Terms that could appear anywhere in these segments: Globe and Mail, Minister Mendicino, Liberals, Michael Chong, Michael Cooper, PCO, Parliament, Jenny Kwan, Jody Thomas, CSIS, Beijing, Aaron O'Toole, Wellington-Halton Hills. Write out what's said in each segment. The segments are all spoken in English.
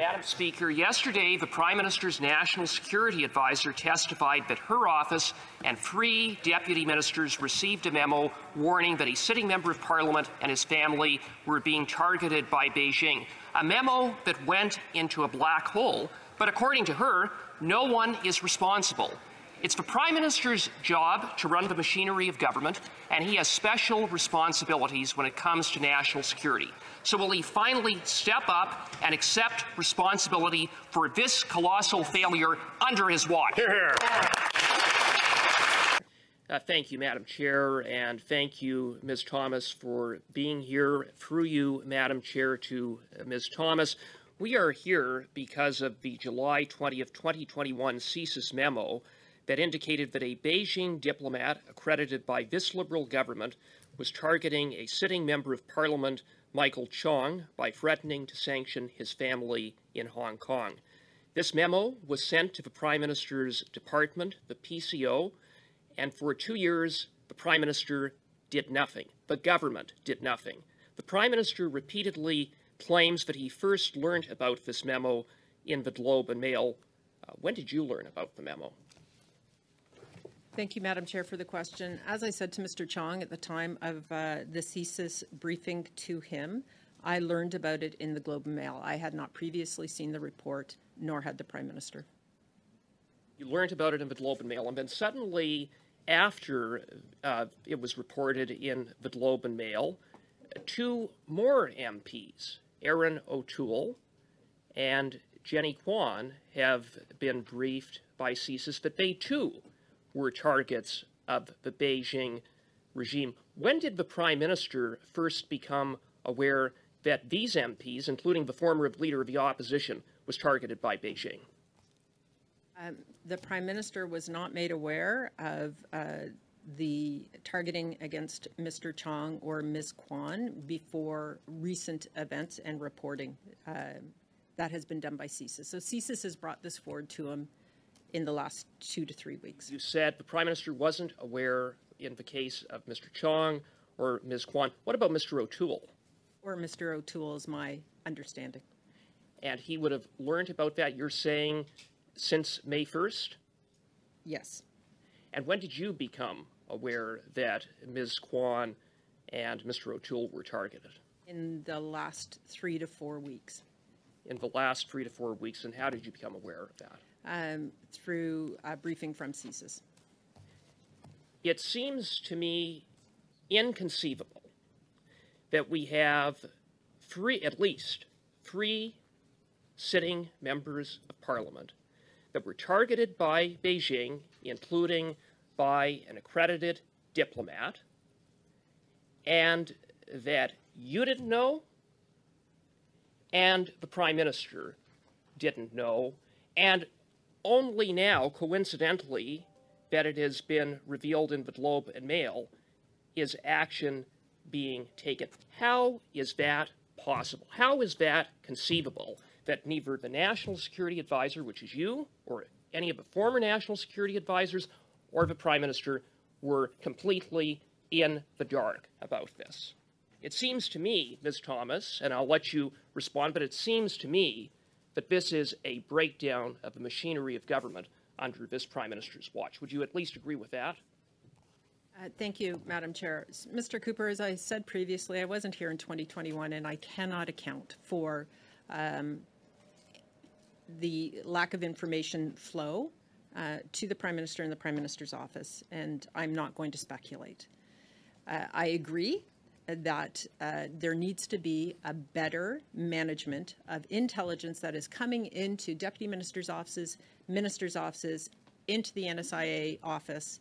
Madam Speaker, yesterday the Prime Minister's National Security Advisor testified that her office and 3 deputy ministers received a memo warning that a sitting member of Parliament and his family were being targeted by Beijing, a memo that went into a black hole. But according to her, no one is responsible. It's the Prime Minister's job to run the machinery of government, and he has special responsibilities when it comes to national security. So will he finally step up and accept responsibility for this colossal failure under his watch? Hear, hear. Thank you, Madam Chair, and thank you, Ms. Thomas, for being here. Through you, Madam Chair, to Ms. Thomas. We are here because of the July 20th, 2021 CSIS memo that indicated that a Beijing diplomat accredited by this Liberal government was targeting a sitting member of Parliament, Michael Chong, by threatening to sanction his family in Hong Kong. This memo was sent to the Prime Minister's department, the PCO, and for 2 years, the Prime Minister did nothing. The government did nothing. The Prime Minister repeatedly claims that he first learned about this memo in the Globe and Mail. When did you learn about the memo? Thank you, Madam Chair, for the question. As I said to Mr. Chong at the time of the CSIS briefing to him, I learned about it in the Globe and Mail. I had not previously seen the report, nor had the Prime Minister. You learned about it in the Globe and Mail, and then suddenly, after it was reported in the Globe and Mail, 2 more MPs, Aaron O'Toole and Jenny Kwan, have been briefed by CSIS that they, too, were targets of the Beijing regime. When did the Prime Minister first become aware that these MPs, including the former leader of the opposition, was targeted by Beijing? The Prime Minister was not made aware of the targeting against Mr. Chong or Ms. Kwan before recent events and reporting. That has been done by CSIS. So CSIS has brought this forward to him in the last 2 to 3 weeks. You said the Prime Minister wasn't aware in the case of Mr. Chong or Ms. Kwan. What about Mr. O'Toole? Or Mr. O'Toole is my understanding. And he would have learned about that, you're saying, since May 1st? Yes. And when did you become aware that Ms. Kwan and Mr. O'Toole were targeted? In the last 3 to 4 weeks. In the last 3 to 4 weeks, and how did you become aware of that? Through a briefing from CSIS. It seems to me inconceivable that we have at least three sitting members of Parliament that were targeted by Beijing, including by an accredited diplomat, and that you didn't know, and the Prime Minister didn't know, and only now, coincidentally, that it has been revealed in the Globe and Mail, is action being taken. How is that possible? How is that conceivable that neither the National Security Advisor, which is you, or any of the former National Security Advisors, or the Prime Minister were completely in the dark about this? It seems to me, Ms. Thomas, and I'll let you respond, but it seems to me that this is a breakdown of the machinery of government under this Prime Minister's watch. Would you at least agree with that? Thank you, Madam Chair. Mr. Cooper, as I said previously, I wasn't here in 2021, and I cannot account for the lack of information flow to the Prime Minister and the Prime Minister's office, and I'm not going to speculate. I agree that there needs to be a better management of intelligence that is coming into deputy ministers' offices, into the NSIA office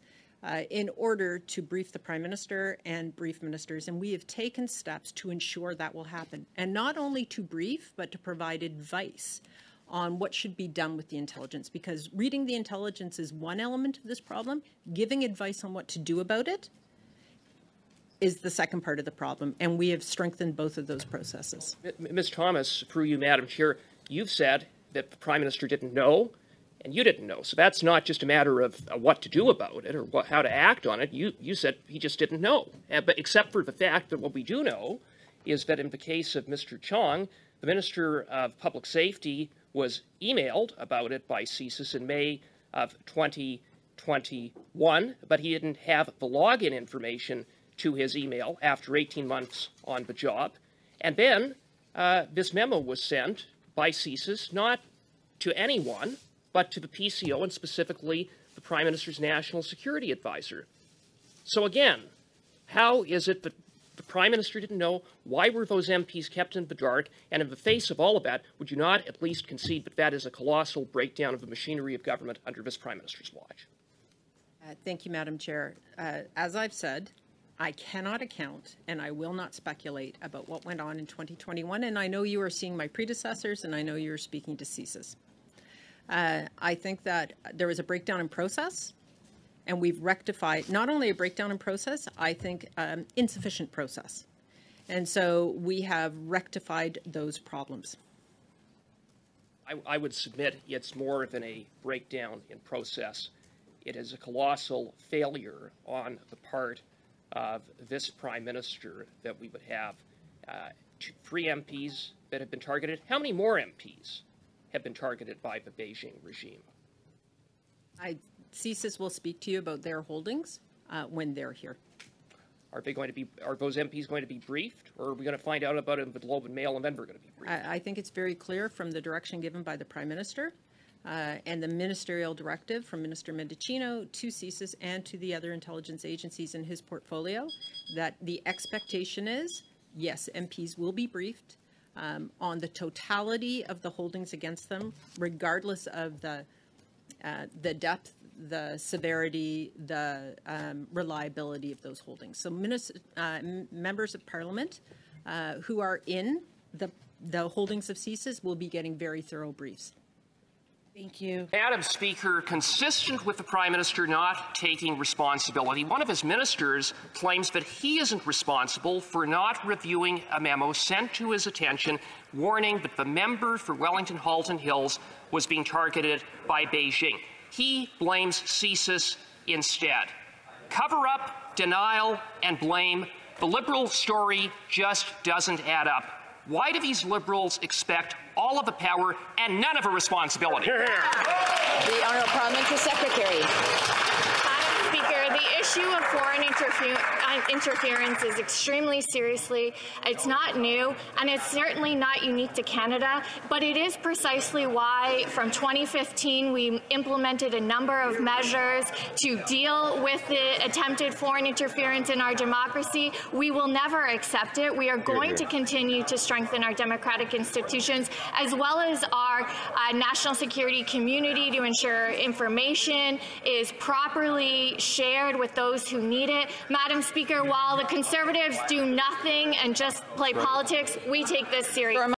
in order to brief the Prime Minister and brief ministers. And we have taken steps to ensure that will happen. And not only to brief, but to provide advice on what should be done with the intelligence. Because reading the intelligence is one element of this problem. Giving advice on what to do about it is the second part of the problem, and we have strengthened both of those processes. Ms. Thomas, through you, Madam Chair, you've said that the Prime Minister didn't know, and you didn't know. So that's not just a matter of what to do about it or how to act on it. You said he just didn't know, but except for the fact that what we do know is that in the case of Mr. Chong, The Minister of Public Safety was emailed about it by CSIS in May of 2021, but he didn't have the login information to his email after 18 months on the job. And then this memo was sent by CSIS not to anyone, but to the PCO and specifically the Prime Minister's National Security Advisor. So again, how is it that the Prime Minister didn't know? Why were those MPs kept in the dark? And in the face of all of that, would you not at least concede that that is a colossal breakdown of the machinery of government under this Prime Minister's watch? Thank you, Madam Chair. As I've said, I cannot account and I will not speculate about what went on in 2021. And I know you are seeing my predecessors and I know you're speaking to CSIS. I think that there was a breakdown in process. And we've rectified not only a breakdown in process, I think insufficient process. And so we have rectified those problems. I would submit it's more than a breakdown in process. It is a colossal failure on the part of this Prime Minister that we would have 3 MPs that have been targeted. How many more MPs have been targeted by the Beijing regime? CSIS will speak to you about their holdings when they're here. Are they going to be? Are those MPs going to be briefed, or are we going to find out about it in the Globe and Mail, and then we're going to be briefed? I think it's very clear from the direction given by the Prime Minister and the ministerial directive from Minister Mendicino to CSIS and to the other intelligence agencies in his portfolio that the expectation is, yes, MPs will be briefed on the totality of the holdings against them, regardless of the depth, the severity, the reliability of those holdings. So members of Parliament who are in the holdings of CSIS will be getting very thorough briefs. Thank you. Madam Speaker, consistent with the Prime Minister not taking responsibility, one of his ministers claims that he isn't responsible for not reviewing a memo sent to his attention warning that the member for Wellington-Halton Hills was being targeted by Beijing. He blames CSIS instead. Cover up, denial, and blame. The Liberal story just doesn't add up. Why do these Liberals expect all of the power and none of the responsibility? Here, here. The Honourable Parliamentary Secretary. Madam Speaker, the issue of foreign interference is extremely seriously. It's not new, and it's certainly not unique to Canada, but it is precisely why from 2015 we implemented a number of measures to deal with the attempted foreign interference in our democracy. We will never accept it. We are going to continue to strengthen our democratic institutions as well as our national security community to ensure information is properly shared with those who need it. Madam Speaker, while the Conservatives do nothing and just play politics, we take this seriously.